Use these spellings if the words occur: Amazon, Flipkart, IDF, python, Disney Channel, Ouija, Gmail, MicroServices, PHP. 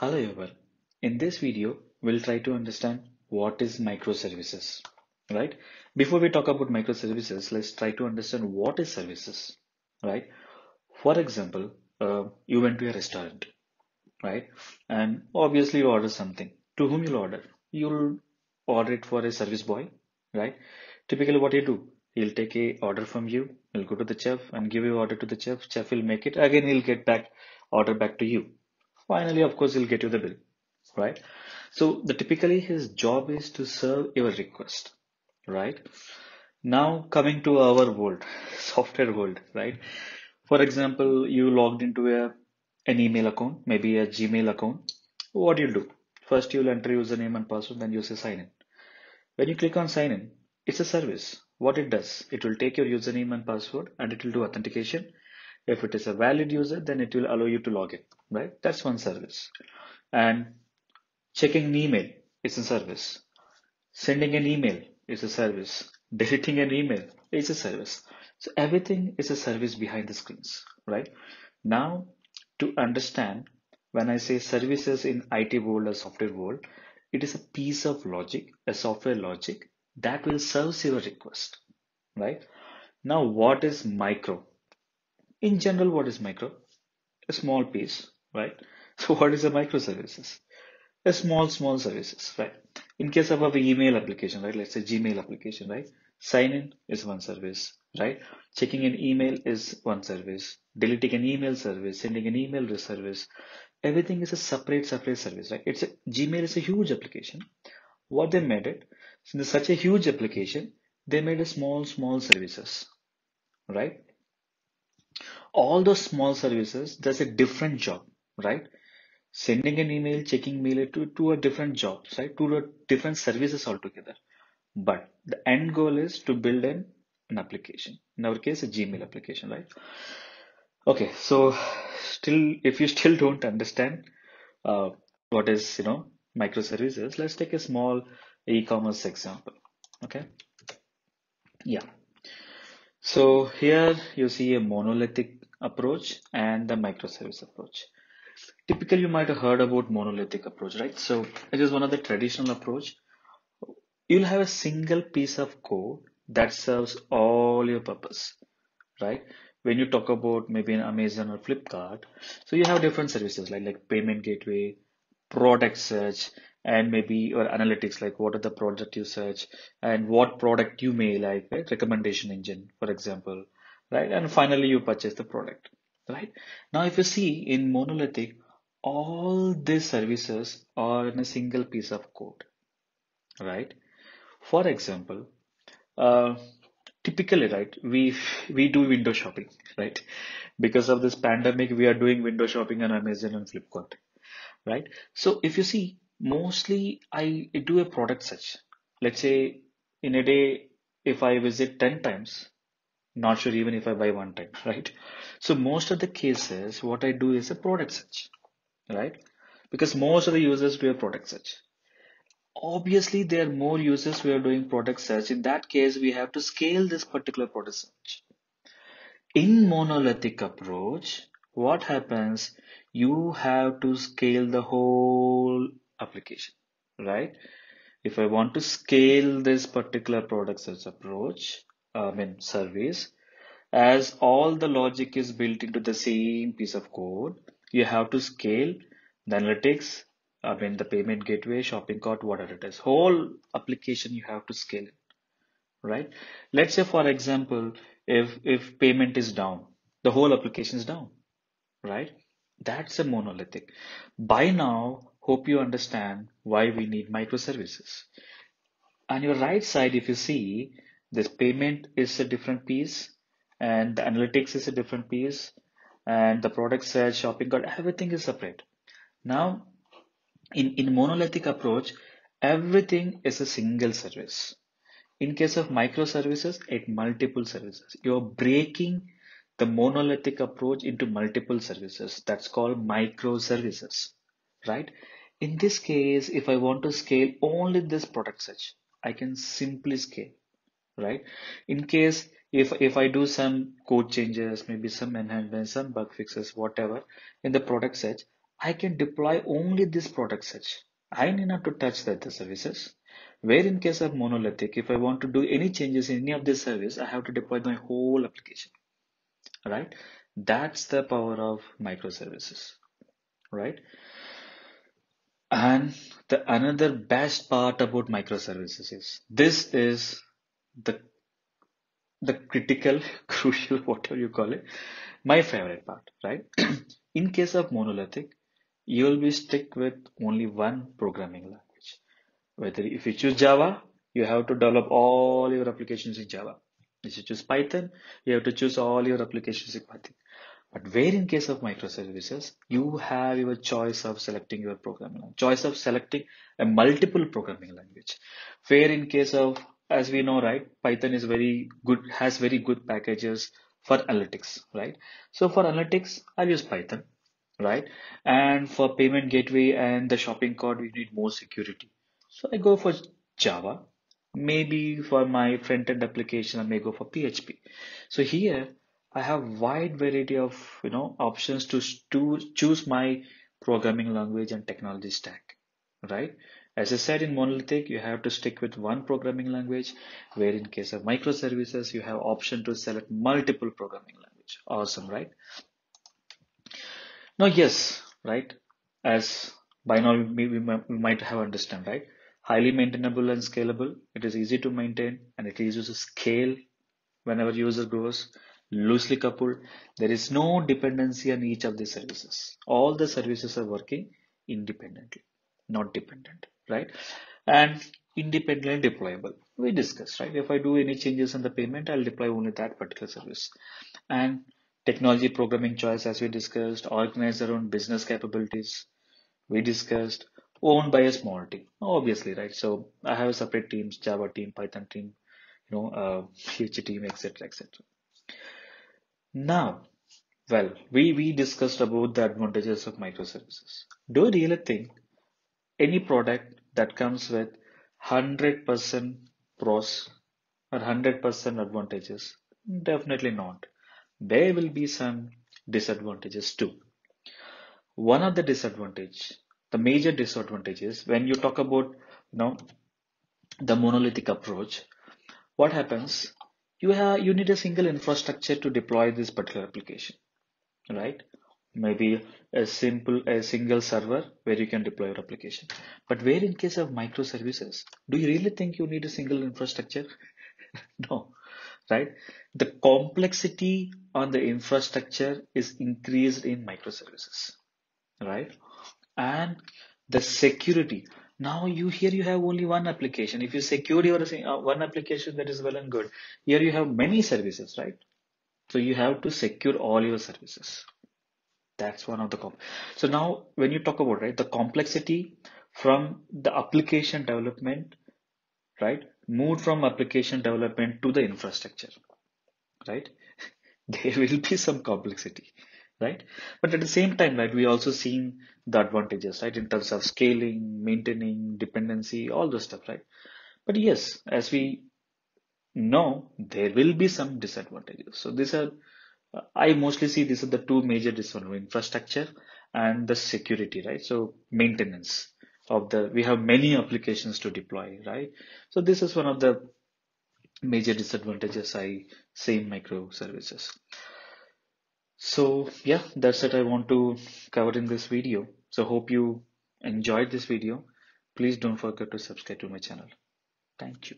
Hello everyone. In this video, we'll try to understand what is microservices, right? Before we talk about microservices, let's try to understand what is services, right? For example, you went to a restaurant, right? And obviously you order something. To whom you'll order? You'll order it for a service boy, right? Typically what you do, he'll take a order from you, he'll go to the chef and give you order to the chef. Chef will make it again, he'll get back order back to you. Finally, of course, he'll get you the bill, right? So typically his job is to serve your request, right? Now coming to our world, software world, right? For example, you logged into an email account, maybe a Gmail account. What you'll do? First, you'll enter username and password, then you say sign in. When you click on sign in, it's a service. What it does, it will take your username and password and it will do authentication. If it is a valid user, then it will allow you to log in, right? That's one service. And checking an email is a service. Sending an email is a service. Deleting an email is a service. So everything is a service behind the screens, right? Now, to understand, when I say services in IT world or software world, it is a piece of logic, a software logic that will serve your request, right? Now, what is micro? In general, what is micro? A small piece, right? So what is a microservices? A small services, right? In case of our email application, right? Let's say Gmail application, right? Sign in is one service, right? Checking an email is one service. Deleting an email service, sending an email service. Everything is a separate service, right? Gmail is a huge application. What they made it, since such a huge application, they made a small services, right? All those small services does a different job, right? Sending an email, checking mail to a different job, right? To different services altogether. But the end goal is to build an application. In our case, a Gmail application, right? Okay, so still, if you still don't understand what is microservices, let's take a small e-commerce example. Okay, yeah. So here you see a monolithic approach and the microservice approach. Typically, you might have heard about monolithic approach, right? So it is one of the traditional approach. You'll have a single piece of code that serves all your purpose, right? When you talk about maybe an Amazon or Flipkart, so you have different services like payment gateway, product search, and maybe your analytics, like what are the product you search and what product you may like, right? Recommendation engine, for example, right? And finally, you purchase the product, right? Now, if you see in monolithic, all these services are in a single piece of code, right? For example, typically, right, we do window shopping, right? Because of this pandemic, we are doing window shopping on Amazon and Flipkart, right? So if you see, mostly I do a product search. Let's say in a day, if I visit 10 times, not sure even if I buy one time, right? So most of the cases, what I do is a product search, right? Because most of the users do a product search. Obviously, there are more users who are doing product search. In that case, we have to scale this particular product search. In monolithic approach, what happens? You have to scale the whole application, right? If I want to scale this particular product search approach, service, as all the logic is built into the same piece of code, you have to scale the analytics, the payment gateway, shopping cart, whatever it is, whole application you have to scale it, right? Let's say, for example, if payment is down, the whole application is down, right? That's a monolithic. By now, hope you understand why we need microservices. On your right side, if you see, this payment is a different piece, and the analytics is a different piece, and the product search, shopping cart, everything is separate. Now, in monolithic approach, everything is a single service. In case of microservices, it's multiple services. You're breaking the monolithic approach into multiple services. That's called microservices, right? In this case, if I want to scale only this product search, I can simply scale, right? In case, if I do some code changes, maybe some enhancements, some bug fixes, whatever, in the product search, I can deploy only this product search. I need not to touch the other services. Where in case of monolithic, if I want to do any changes in any of this service, I have to deploy my whole application. Right? That's the power of microservices. Right? And the another best part about microservices is this is the critical, crucial, whatever you call it, my favorite part, right? In case of monolithic, you will be stuck with only one programming language. Whether if you choose Java, you have to develop all your applications in Java. If you choose Python, you have to choose all your applications in Python. But where in case of microservices, you have your choice of selecting your programming language, choice of selecting a multiple programming language. Where in case of, as we know, right, Python is very good, has very good packages for analytics, right? So for analytics, I'll use Python, right? And for payment gateway and the shopping cart, we need more security. So I go for Java. Maybe for my front-end application, I may go for PHP. So here, I have wide variety of options to choose my programming language and technology stack, right? As I said, in monolithic, you have to stick with one programming language, where in case of microservices, you have option to select multiple programming language. Awesome, right? Now, yes, right? As by now, we might have understood, right? Highly maintainable and scalable. It is easy to maintain and it is used to scale whenever user grows. Loosely coupled, there is no dependency on each of the services. All the services are working independently, not dependent, right? And independently deployable. We discussed, right? If I do any changes in the payment, I'll deploy only that particular service. And technology programming choice, as we discussed, organized around business capabilities, we discussed, owned by a small team, obviously, right? So I have separate teams, Java team, Python team, PHP team, etc., etc. Now, well, we discussed about the advantages of microservices. Do you really think any product that comes with 100% pros or 100% advantages? Definitely not. There will be some disadvantages too. One of the disadvantage, the major disadvantage is when you talk about the monolithic approach, what happens? You need a single infrastructure to deploy this particular application, right? Maybe a single server where you can deploy your application. But where in case of microservices, do you really think you need a single infrastructure? No, right? The complexity on the infrastructure is increased in microservices, right? And the security. Now here you have only one application. If you secure your one application, that is well and good. Here you have many services, right? So you have to secure all your services. That's one of the So now when you talk about, right, the complexity from the application development, right, moved from application development to the infrastructure, right? There will be some complexity, right? But at the same time, right, we also seen the advantages, right, in terms of scaling, maintaining, dependency, all those stuff, right? But yes, as we know, there will be some disadvantages. So these are, I mostly see these are the two major disadvantages, infrastructure and the security, right? So maintenance of the, we have many applications to deploy, right? So this is one of the major disadvantages I see in microservices. So yeah, that's it I want to cover in this video. So hope you enjoyed this video. Please don't forget to subscribe to my channel. Thank you.